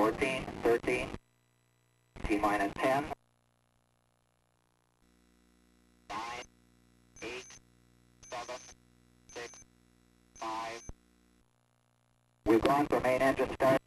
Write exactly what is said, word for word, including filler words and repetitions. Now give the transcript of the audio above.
fourteen, thirteen, T minus ten, nine, eight, seven, six, five. We've gone for main engine start.